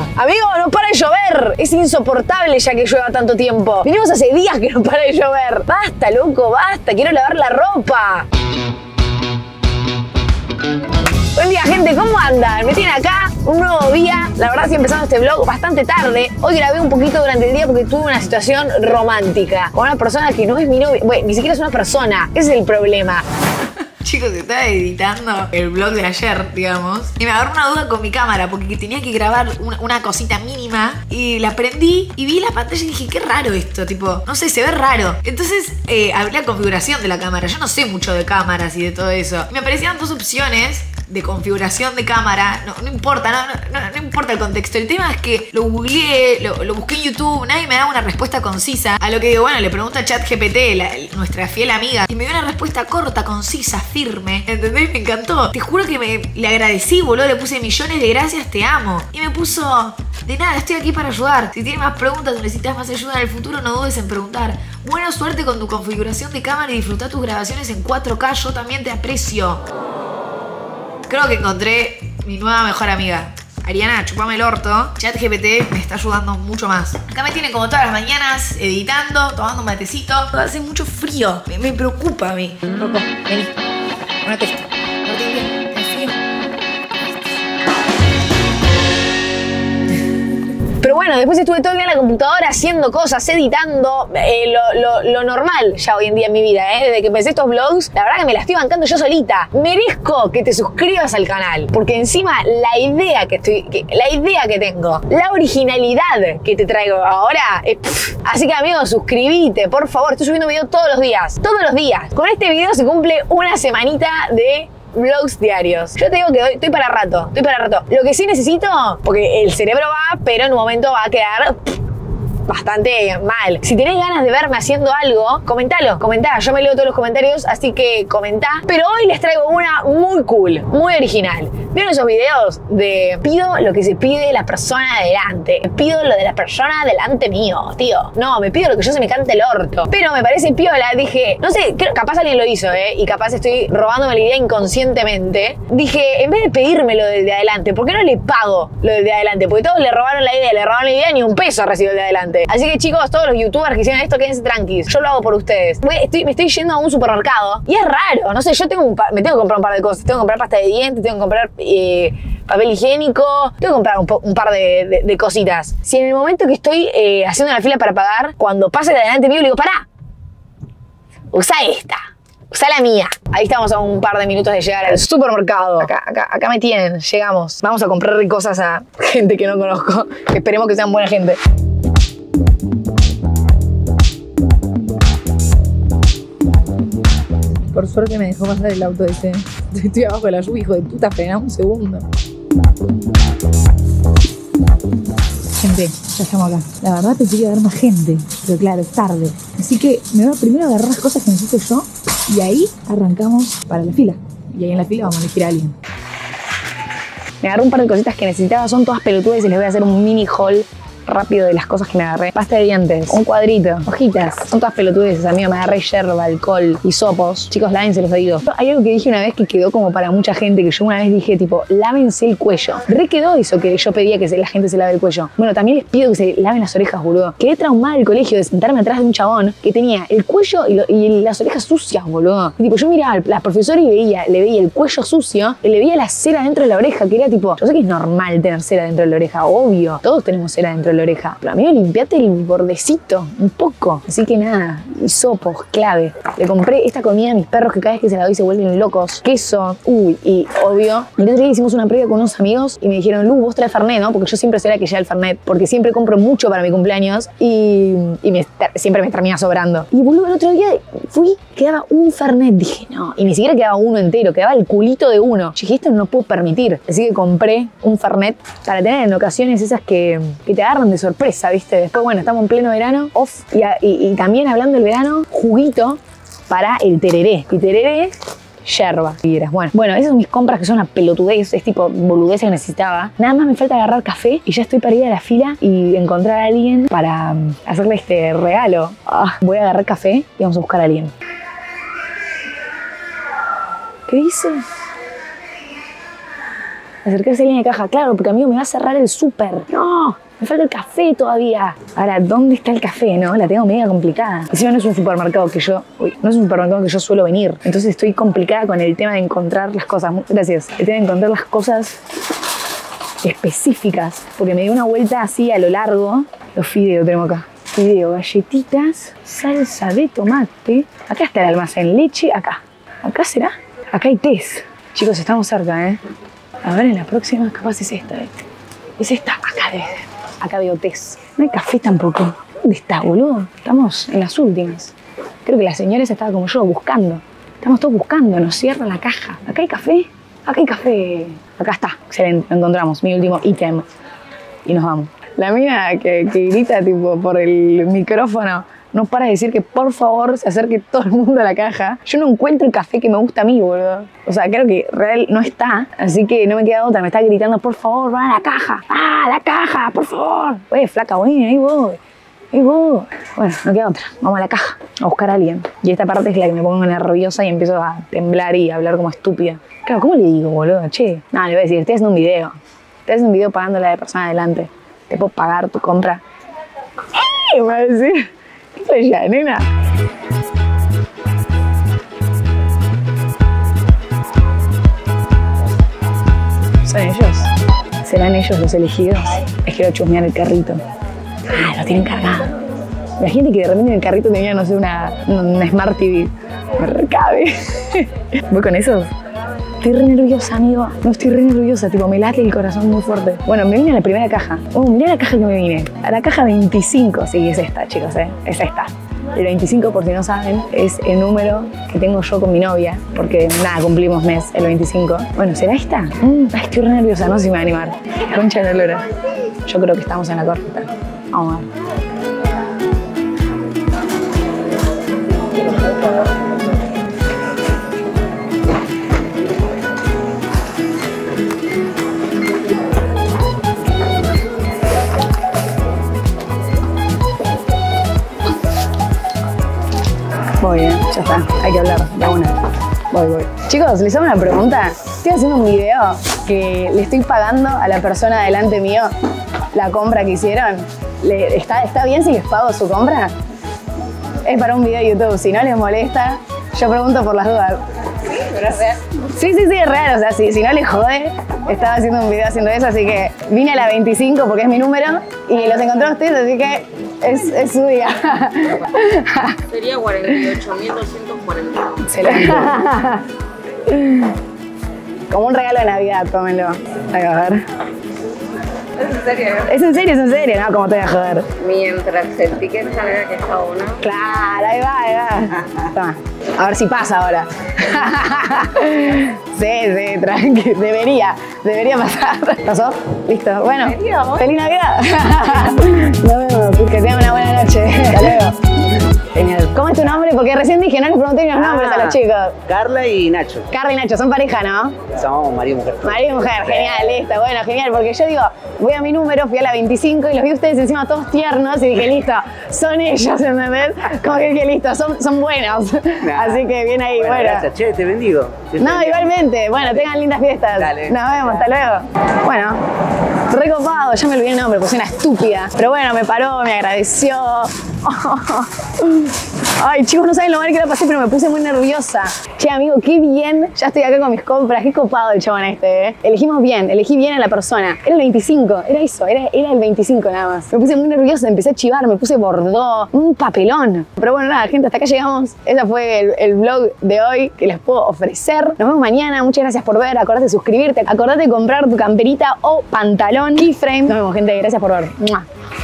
lluvia. Amigo, no para de llover. Es insoportable ya que llueva tanto tiempo. Vinimos hace días que no para de llover. Basta, loco, basta. Quiero lavar la ropa. Buen día, gente, ¿cómo andan? Me tienen acá un nuevo día. La verdad, estoy empezando este vlog bastante tarde. Hoy grabé un poquito durante el día porque tuve una situación romántica con una persona que no es mi novia. Bueno, ni siquiera es una persona. Ese es el problema. Chicos, estaba editando el vlog de ayer, digamos, y me agarró una duda con mi cámara porque tenía que grabar una cosita mínima y la prendí y vi la pantalla y dije, qué raro esto, tipo, no sé, se ve raro. Entonces abrí la configuración de la cámara. Yo no sé mucho de cámaras y de todo eso. Me aparecían dos opciones de configuración de cámara. No importa el contexto. El tema es que lo googleé, lo busqué en YouTube. Nadie me daba una respuesta concisa. A lo que digo, bueno, le pregunto a ChatGPT, nuestra fiel amiga, y me dio una respuesta corta, concisa, firme. ¿Entendés? Me encantó. Te juro que le agradecí, boludo. Le puse millones de gracias, te amo. Y me puso, de nada, estoy aquí para ayudar. Si tienes más preguntas o necesitas más ayuda en el futuro, no dudes en preguntar. Buena suerte con tu configuración de cámara y disfruta tus grabaciones en 4K. Yo también te aprecio. Creo que encontré mi nueva mejor amiga. Ariana, chupame el orto. ChatGPT me está ayudando mucho más. Acá me tiene como todas las mañanas editando, tomando un matecito. Hace mucho frío. Me preocupa a mí. Loco, vení. Ponete esto. Pero bueno, después estuve todo el día en la computadora haciendo cosas, editando, lo normal ya hoy en día en mi vida, ¿eh? Desde que empecé estos vlogs, la verdad que me la estoy bancando yo solita. Merezco que te suscribas al canal, porque encima la idea que tengo, la originalidad que te traigo ahora, así que amigos, suscríbete, por favor. Estoy subiendo videos todos los días. Con este video se cumple una semanita de vlogs diarios. Yo te digo que estoy para rato, Lo que sí necesito, porque el cerebro va, pero en un momento va a quedar bastante mal. Si tenés ganas de verme haciendo algo, comentalo, comentá. Yo me leo todos los comentarios, así que comentá. Pero hoy les traigo una muy cool, muy original. ¿Vieron esos videos de pido lo que se pide la persona delante? Pido lo de la persona delante mío, tío. No, me pido lo que yo se me cante el orto. Pero me parece piola, dije, no sé, capaz alguien lo hizo, y capaz estoy robándome la idea inconscientemente. Dije, en vez de pedirme lo del de adelante, ¿por qué no le pago lo del de adelante? Porque todos le robaron la idea, ni un peso recibió el de adelante. Así que chicos, todos los youtubers que hicieron esto, quédense tranquilos. Yo lo hago por ustedes. Me estoy yendo a un supermercado y es raro. No sé, yo me tengo que comprar un par de cosas. Tengo que comprar pasta de dientes, tengo que comprar papel higiénico. Tengo que comprar un par de cositas. Si en el momento que estoy haciendo la fila para pagar, cuando pase de adelante mío, le digo, pará, usa esta. Usa la mía. Ahí estamos a un par de minutos de llegar al supermercado. Acá me tienen. Llegamos. Vamos a comprar cosas a gente que no conozco. Esperemos que sean buena gente. Por suerte me dejó pasar el auto ese. Estoy abajo de la lluvia, hijo de puta, frená un segundo. Gente, ya estamos acá. La verdad pensé que iba a haber más gente, pero claro, es tarde. Así que me voy a primero agarrar las cosas que necesito yo y ahí arrancamos para la fila. Y ahí en la fila vamos a elegir a alguien. Me agarré un par de cositas que necesitaba, son todas pelotudas y les voy a hacer un mini haul rápido de las cosas que me agarré. Pasta de dientes, un cuadrito, hojitas. Son todas pelotudeces, amigo. Me agarré yerba, alcohol, hisopos. Chicos, lávense los oídos. Hay algo que dije una vez que quedó como para mucha gente, que yo una vez dije, tipo, lávense el cuello. Re quedó eso que yo pedía, que la gente se lave el cuello. Bueno, también les pido que se laven las orejas, boludo. Quedé traumada del colegio de sentarme atrás de un chabón que tenía el cuello y las orejas sucias, boludo. Y, tipo, yo miraba a la profesora y le veía el cuello sucio, y le veía la cera dentro de la oreja, que era tipo, yo sé que es normal tener cera dentro de la oreja, obvio. Todos tenemos cera dentro de la oreja. Pero amigo, limpiate el bordecito un poco. Así que nada, hisopos, clave. Le compré esta comida a mis perros que cada vez que se la doy se vuelven locos. Queso, uy, y obvio. El otro día hicimos una previa con unos amigos y me dijeron, Lu, vos traes Fernet, ¿no? Porque yo siempre soy la que lleva el Fernet, porque siempre compro mucho para mi cumpleaños siempre me termina sobrando. Y boludo, el otro día fui, quedaba un Fernet. Dije, no. Y ni siquiera quedaba uno entero, quedaba el culito de uno. Dije, esto no lo puedo permitir. Así que compré un Fernet para tener en ocasiones esas que te agarran de sorpresa, ¿viste? Después, bueno, estamos en pleno verano. Off. Y también hablando del verano, juguito para el tereré. Y tereré, yerba, figuras. Bueno, esas son mis compras que son una pelotudez, es tipo boludez que necesitaba. Nada más me falta agarrar café y ya estoy para ir a la fila y encontrar a alguien para hacerle este regalo. Voy a agarrar café y vamos a buscar a alguien. ¿Qué dice? Acercarse a la línea de caja. Claro, porque amigo, me va a cerrar el súper. No, me falta el café todavía. Ahora, ¿dónde está el café, no? La tengo media complicada. Encima no es un supermercado que yo... Uy, no es un supermercado que yo suelo venir. Entonces estoy complicada con el tema de encontrar las cosas. Gracias. El tema de encontrar las cosas específicas. Porque me di una vuelta así a lo largo. Los fideos tenemos acá. Fideo, galletitas, salsa de tomate. Acá está el almacén, leche, acá. ¿Acá será? Acá hay tés. Chicos, estamos cerca, ¿eh? A ver, en la próxima capaz es esta, ¿eh? Es esta, acá debe ser. Acá veo tés. No hay café tampoco. ¿Dónde está, boludo? Estamos en las últimas. Creo que la señora estaba como yo, buscando. Estamos todos buscando, nos cierra la caja. ¿Acá hay café? Acá hay café. Acá está, excelente, lo encontramos. Mi último ítem. Y nos vamos. La mina que grita tipo por el micrófono. No para de decir que por favor se acerque todo el mundo a la caja. Yo no encuentro el café que me gusta a mí, boludo. O sea, creo que real no está, así que no me queda otra. Me está gritando, por favor, va a la caja. ¡Ah, la caja, por favor! Oye, flaca, bueno, ahí voy. Ahí voy. Bueno, no queda otra. Vamos a la caja a buscar a alguien. Y esta parte es la que me pongo nerviosa y empiezo a temblar y a hablar como estúpida. Claro, ¿cómo le digo, boludo? Che, nada, le voy a decir, estoy haciendo un video. Estoy haciendo un video pagándole a la persona adelante. Te puedo pagar tu compra. ¡Ey! Me va a decir... ¿Qué soy ya, nena? ¿Son ellos? ¿Serán ellos los elegidos? Es que quiero chusmear el carrito. Ah, lo tienen cargado. Imagínate que de repente en el carrito tenía, no sé, una Smart TV. Me recabe. ¿Voy con esos? Estoy re nerviosa, amigo. No, estoy re nerviosa. Tipo, me late el corazón muy fuerte. Bueno, me vine a la primera caja. Oh, mirá la caja que me vine. A la caja 25. Sí, es esta, chicos, ¿eh? Es esta. El 25, por si no saben, es el número que tengo yo con mi novia. Porque, nada, cumplimos mes, el 25. Bueno, ¿será esta? Ay, estoy re nerviosa. No sé si me va a animar. Concha de la lora. Yo creo que estamos en la correcta. Vamos a ver. Voy, ¿eh? Ya está, hay que hablar de una. Voy. Chicos, ¿les hago una pregunta? Estoy haciendo un video que le estoy pagando a la persona delante mío la compra que hicieron. ¿Está bien si les pago su compra? Es para un video de YouTube, si no les molesta, yo pregunto por las dudas. Sí, pero es real. Sí, es real, o sea, si no les jode, estaba haciendo un video haciendo eso, así que vine a la 25 porque es mi número y los encontré a ustedes, así que... Es su día. Sería 48.240. Excelente. Como un regalo de Navidad, tómenlo. Ay, a ver. Es en serio. Es en serio, no, como te voy a joder. Mientras el ticket salga que está uno. Claro, ahí va. Toma. A ver si pasa ahora. Sí, tranqui. Debería pasar. ¿Pasó? Listo. Bueno, feliz Navidad. Nos vemos. Que tengan una buena noche. Hasta luego. Genial. ¿Cómo es tu nombre? Porque recién dije, no les pregunté los nombres a los chicos. Carla y Nacho. Carla y Nacho, son pareja, ¿no? Somos marido y mujer. Marido y mujer, genial, listo. Bueno, genial, porque yo digo, voy a mi número, fui a la 25 y los vi a ustedes encima todos tiernos y dije, listo, son ellos, ¿entendés? Como que dije, listo, son buenos. Nah. Así que bien ahí, bueno. Gracias, che, te bendigo. No, igualmente. Bueno, tengan lindas fiestas. Dale. Nos vemos, hasta luego. Bueno, recopado, ya me olvidé el nombre, puse una estúpida. Pero bueno, me paró, me agradeció. Ay, chicos, no saben lo mal que la pasé, pero me puse muy nerviosa. Che, amigo, qué bien. Ya estoy acá con mis compras. Qué copado el chabón este, ¿eh? Elegí bien a la persona. Era el 25, era eso, era el 25 nada más. Me puse muy nerviosa, empecé a chivar, me puse bordó, un papelón. Pero bueno, nada, gente, hasta acá llegamos. Ese fue el vlog de hoy que les puedo ofrecer. Nos vemos mañana, muchas gracias por ver. Acordate de suscribirte, acordate de comprar tu camperita o pantalón Keyframe. Nos vemos, gente, gracias por ver.